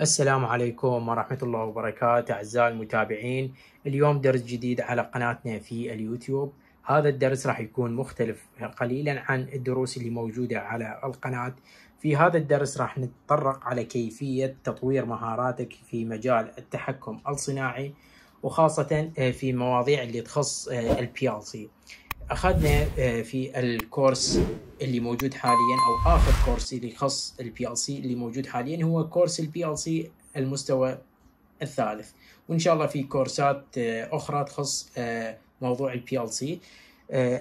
السلام عليكم ورحمة الله وبركاته أعزائي المتابعين. اليوم درس جديد على قناتنا في اليوتيوب. هذا الدرس راح يكون مختلف قليلا عن الدروس اللي موجودة على القناة. في هذا الدرس راح نتطرق على كيفية تطوير مهاراتك في مجال التحكم الصناعي، وخاصة في مواضيع اللي تخص PLC. أخذنا في الكورس اللي موجود حاليا، أو آخر كورس اللي يخص PLC اللي موجود حاليا، هو كورس PLC المستوى الثالث، وإن شاء الله في كورسات أخرى تخص موضوع PLC.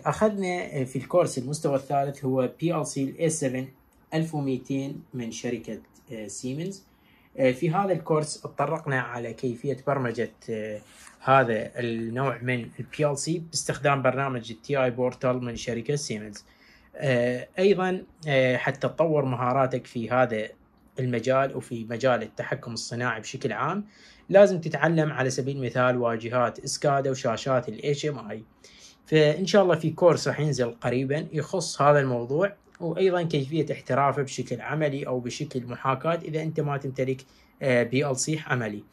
أخذنا في الكورس المستوى الثالث هو PLC A7200 من شركة سيمنز. في هذا الكورس اتطرقنا على كيفية برمجة هذا النوع من PLC باستخدام برنامج TIA Portal من شركة سيمنز. أيضا حتى تطور مهاراتك في هذا المجال وفي مجال التحكم الصناعي بشكل عام، لازم تتعلم على سبيل المثال واجهات SCADA وشاشات HMI. فإن شاء الله في كورس راح ينزل قريبا يخص هذا الموضوع، وأيضا كيفية احترافه بشكل عملي أو بشكل محاكاة إذا أنت ما تمتلك PLC عملي.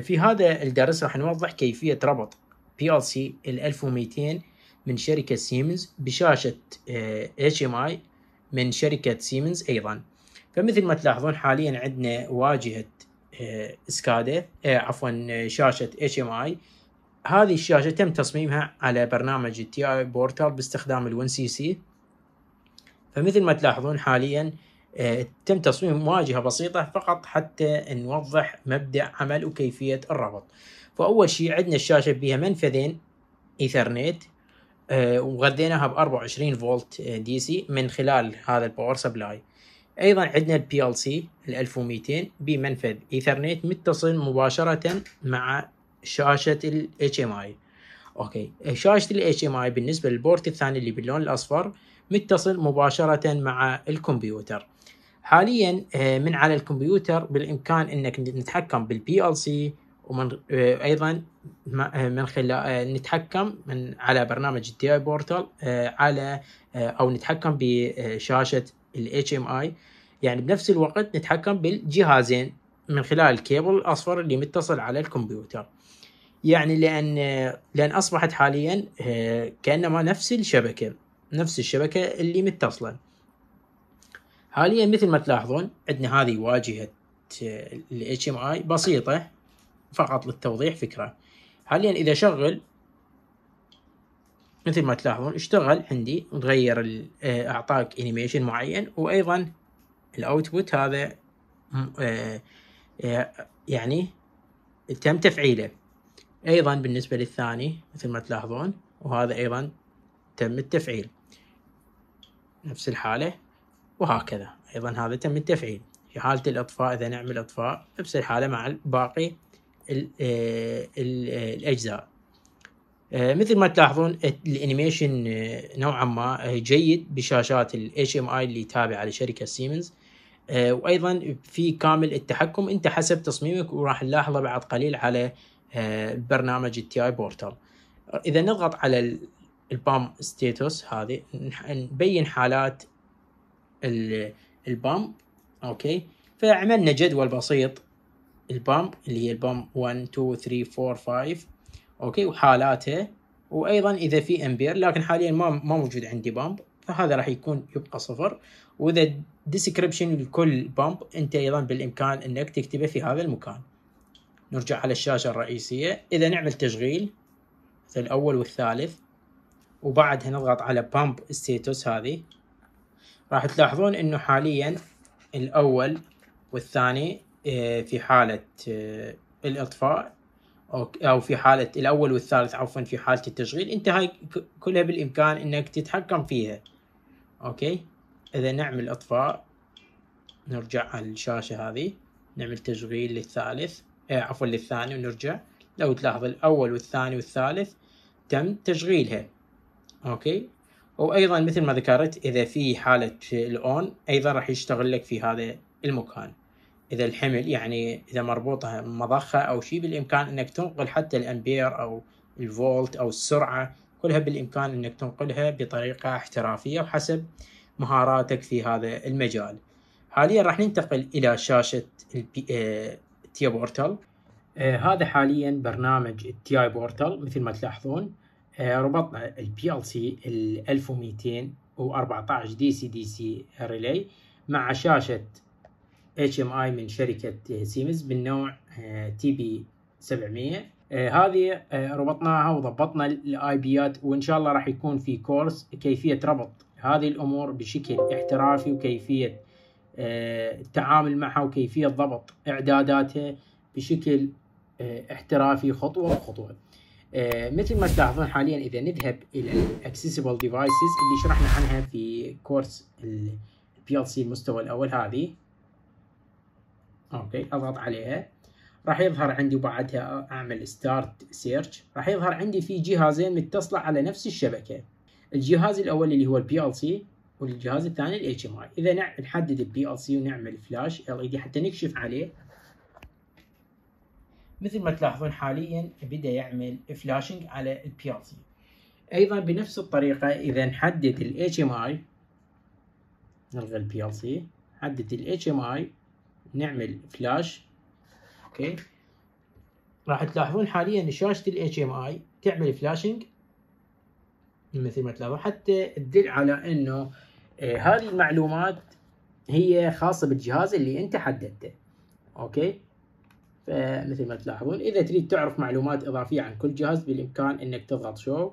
في هذا الدرس راح نوضح كيفية ربط PLC 1200 من شركة سيمنز بشاشة HMI من شركة سيمنز أيضا. فمثل ما تلاحظون حاليا عندنا واجهة SCADA، عفوا شاشة HMI. هذه الشاشة تم تصميمها على برنامج TIA Portal باستخدام ال1cc. فمثل ما تلاحظون حاليا تم تصميم واجهة بسيطة فقط حتى نوضح مبدأ عمل وكيفية الربط. فأول شيء عندنا الشاشة بها منفذين إيثرنت، وغذيناها ب 24 فولت DC من خلال هذا الباور سبلاي. أيضا عندنا PLC 1200 بمنفذ إيثرنت متصل مباشرة مع شاشة HMI. أوكي، شاشة HMI بالنسبة للبورت الثاني اللي باللون الأصفر متصل مباشرة مع الكمبيوتر. حاليا من على الكمبيوتر بالإمكان أنك نتحكم بالPLC، ومن أيضا من خلال نتحكم من على برنامج TIA Portal على أو نتحكم بشاشة HMI. يعني بنفس الوقت نتحكم بالجهازين من خلال الكيبل الأصفر اللي متصل على الكمبيوتر. يعني لأن أصبحت حاليا كأنما نفس الشبكة اللي متصلة. حاليا مثل ما تلاحظون عندنا هذه واجهة HMI بسيطة فقط للتوضيح فكرة. حاليا إذا شغل مثل ما تلاحظون اشتغل عندي، وتغير أعطاك انيميشن معين، وأيضا الأوتبوت هذا يعني تم تفعيله. أيضا بالنسبة للثاني مثل ما تلاحظون، وهذا أيضا تم التفعيل نفس الحالة، وهكذا أيضا هذا تم التفعيل. في حالة الإطفاء إذا نعمل إطفاء نفس الحالة مع باقي الأجزاء. مثل ما تلاحظون الانيميشن نوعا ما جيد بشاشات HMI اللي تابعة لشركة سيمنز، وأيضا في كامل التحكم أنت حسب تصميمك، وراح نلاحظه بعد قليل على برنامج TIA Portal. إذا نضغط على البام ستاتوس هذه نبين حالات البام. اوكي، فعملنا جدول بسيط البام اللي هي البام 1 2 3 4 5، اوكي، وحالاتها، وايضا اذا في امبير، لكن حاليا ما موجود عندي بامب، فهذا راح يكون يبقى صفر. واذا ديسكربشن لكل بامب انت ايضا بالامكان انك تكتبه في هذا المكان. نرجع على الشاشه الرئيسيه، اذا نعمل تشغيل مثل الاول والثالث، وبعدها نضغط على بامب ستاتوس هذه، راح تلاحظون انه حاليا الاول والثاني في حالة الاطفاء، او في حالة الاول والثالث عفوا في حالة التشغيل. انت هاي كلها بالامكان انك تتحكم فيها. اوكي، اذا نعمل اطفاء نرجع على الشاشة هذه، نعمل تشغيل للثالث عفوا للثاني، ونرجع. لو تلاحظ الاول والثاني والثالث تم تشغيلها. اوكي، وايضا مثل ما ذكرت اذا في حالة الاون ايضا راح يشتغل لك في هذا المكان. اذا الحمل يعني اذا مربوطة مضخة او شيء بالامكان انك تنقل حتى الامبير او الفولت او السرعة، كلها بالامكان انك تنقلها بطريقة احترافية وحسب مهاراتك في هذا المجال. حاليا راح ننتقل إلى شاشة التيا بورتال. هذا حاليا برنامج التيا بورتال. مثل ما تلاحظون ربطنا البي ال سي 1214 DC ريلي مع شاشة HMI من شركة سيمنز بالنوع TB700. هذه ربطناها وضبطنا الاي بيات، وان شاء الله راح يكون في كورس كيفية ربط هذه الامور بشكل احترافي وكيفية التعامل معها وكيفية ضبط اعداداتها بشكل احترافي خطوة بخطوة. مثل ما تلاحظون حاليا اذا نذهب الى الاكسسبل ديفايسز اللي شرحنا عنها في كورس البي ال سي المستوى الاول، هذه اوكي اضغط عليها راح يظهر عندي، وبعدها اعمل ستارت سيرش. راح يظهر عندي في جهازين متصله على نفس الشبكه، الجهاز الاول اللي هو البي ال سي والجهاز الثاني الاتش ام اي. اذا نحدد البي ال سي ونعمل فلاش ال اي دي حتى نكشف عليه. مثل ما تلاحظون حاليا بدا يعمل فلاشنج على البي ال سي. ايضا بنفس الطريقه اذا نحدد الاتش ام اي، نلغي البي ال سي، نحدد الاتش ام اي نعمل فلاش. اوكي راح تلاحظون حاليا شاشه الاتش ام اي تعمل فلاشنج مثل ما تلاحظون، حتى تدل على انه هذه المعلومات هي خاصه بالجهاز اللي انت حددته. اوكي فمثل ما تلاحظون اذا تريد تعرف معلومات اضافيه عن كل جهاز بالامكان انك تضغط شو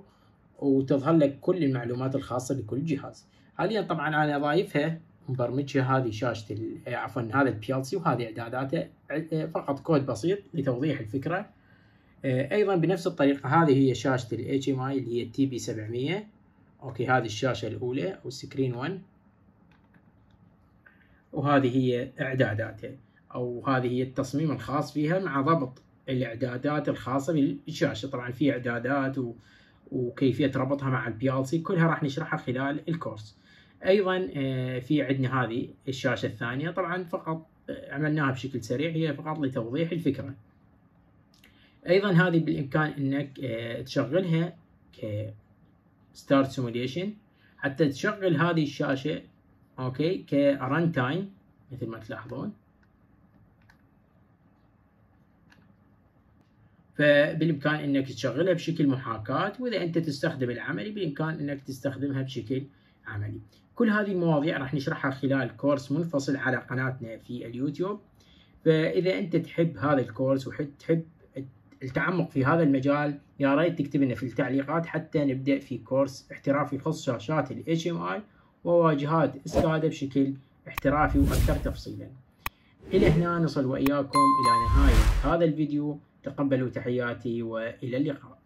وتظهر لك كل المعلومات الخاصه بكل جهاز. حاليا طبعا انا ضايفها مبرمجها، هذه شاشه عفوا هذا البي ال سي وهذه اعداداته، فقط كود بسيط لتوضيح الفكره. ايضا بنفس الطريقه هذه هي شاشه ال HMI اللي هي تي بي 700. اوكي هذه الشاشه الاولى او سكرين 1، وهذه هي اعداداته او هذه هي التصميم الخاص فيها مع ضبط الاعدادات الخاصه بالشاشه. طبعا في اعدادات وكيفيه ربطها مع البي ال سي كلها راح نشرحها خلال الكورس. ايضا في عندنا هذه الشاشه الثانيه، طبعا فقط عملناها بشكل سريع هي فقط لتوضيح الفكره. ايضا هذه بالامكان انك تشغلها ك ستارت سيموليشن حتى تشغل هذه الشاشه اوكي كرن تايم مثل ما تلاحظون. فبالامكان انك تشغلها بشكل محاكاه، واذا انت تستخدم العملي بالامكان انك تستخدمها بشكل عملي. كل هذه المواضيع راح نشرحها خلال كورس منفصل على قناتنا في اليوتيوب. فإذا أنت تحب هذا الكورس وتحب التعمق في هذا المجال يا ريت تكتب لنا في التعليقات حتى نبدأ في كورس احترافي يخص شاشات ال HMI وواجهات SCADA بشكل احترافي وأكثر تفصيلا. إلى هنا نصل وإياكم إلى نهاية هذا الفيديو، تقبلوا تحياتي وإلى اللقاء.